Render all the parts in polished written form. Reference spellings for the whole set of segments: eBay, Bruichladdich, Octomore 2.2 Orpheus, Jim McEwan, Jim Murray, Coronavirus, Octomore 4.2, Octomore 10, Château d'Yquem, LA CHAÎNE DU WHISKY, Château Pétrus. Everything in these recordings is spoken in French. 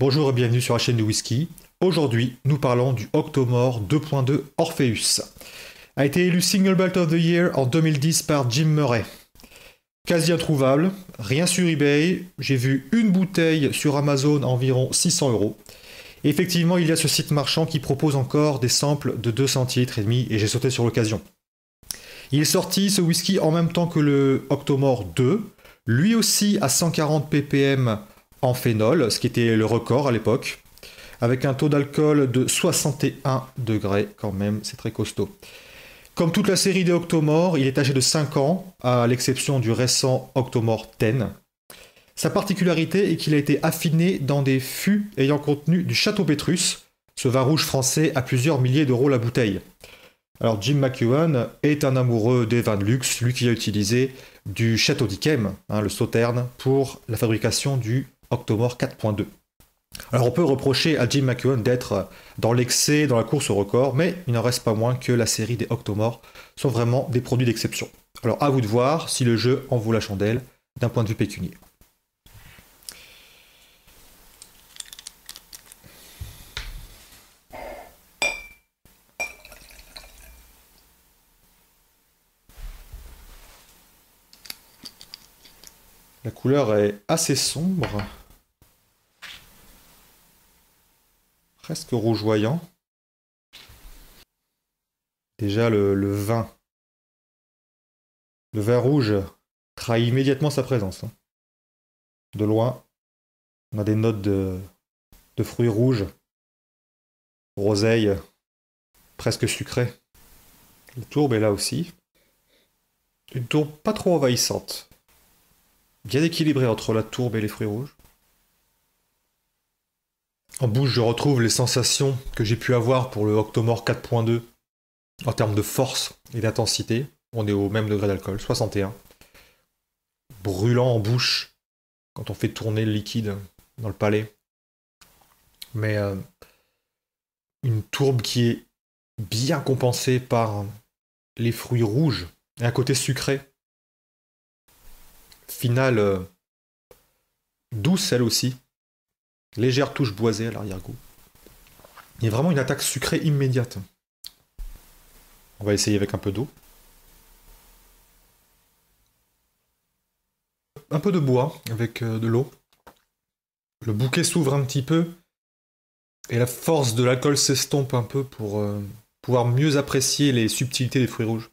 Bonjour et bienvenue sur la chaîne de Whisky. Aujourd'hui, nous parlons du Octomore 2.2 Orpheus. A été élu Single Malt of the Year en 2010 par Jim Murray. Quasi introuvable, rien sur eBay, j'ai vu une bouteille sur Amazon à environ 600 €. Effectivement, il y a ce site marchand qui propose encore des samples de 200,5 litres et j'ai sauté sur l'occasion. Il est sorti ce whisky en même temps que le Octomore 2, lui aussi à 140 ppm en phénol, ce qui était le record à l'époque, avec un taux d'alcool de 61 degrés quand même, c'est très costaud. Comme toute la série des Octomores, il est âgé de 5 ans, à l'exception du récent Octomore 10. Sa particularité est qu'il a été affiné dans des fûts ayant contenu du Château Pétrus, ce vin rouge français à plusieurs milliers d'euros la bouteille. Alors Jim McEwan est un amoureux des vins de luxe, lui qui a utilisé du Château d'Yquem, le sauterne, pour la fabrication du Octomore 4.2. Alors on peut reprocher à Jim McEwan d'être dans l'excès, dans la course au record, mais il n'en reste pas moins que la série des Octomores sont vraiment des produits d'exception. Alors à vous de voir si le jeu en vaut la chandelle d'un point de vue pécunier. La couleur est assez sombre. Presque rougeoyant. Déjà le vin rouge trahit immédiatement sa présence. De loin, on a des notes de fruits rouges, groseille, presque sucrée. La tourbe est là aussi. Une tourbe pas trop envahissante. Bien équilibrée entre la tourbe et les fruits rouges. En bouche, je retrouve les sensations que j'ai pu avoir pour le Octomore 4.2 en termes de force et d'intensité. On est au même degré d'alcool, 61. Brûlant en bouche quand on fait tourner le liquide dans le palais. Mais une tourbe qui est bien compensée par les fruits rouges et un côté sucré. Finale douce elle aussi. Légère touche boisée à l'arrière-goût. Il y a vraiment une attaque sucrée immédiate. On va essayer avec un peu d'eau. Un peu de bois avec de l'eau. Le bouquet s'ouvre un petit peu. Et la force de l'alcool s'estompe un peu pour pouvoir mieux apprécier les subtilités des fruits rouges.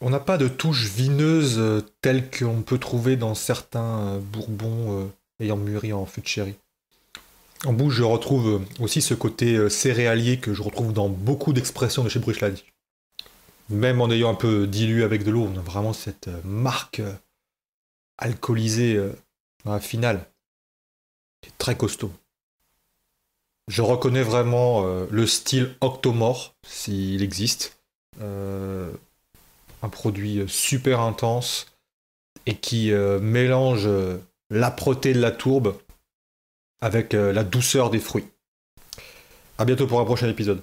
On n'a pas de touche vineuse telle qu'on peut trouver dans certains bourbons ayant mûri en fût de sherry. En bouche, je retrouve aussi ce côté céréalier que je retrouve dans beaucoup d'expressions de chez Bruichladdich. Même en ayant un peu dilué avec de l'eau, on a vraiment cette marque alcoolisée dans la finale. C'est très costaud. Je reconnais vraiment le style Octomore, s'il existe. Un produit super intense et qui mélange l'âpreté de la tourbe avec la douceur des fruits. A bientôt pour un prochain épisode.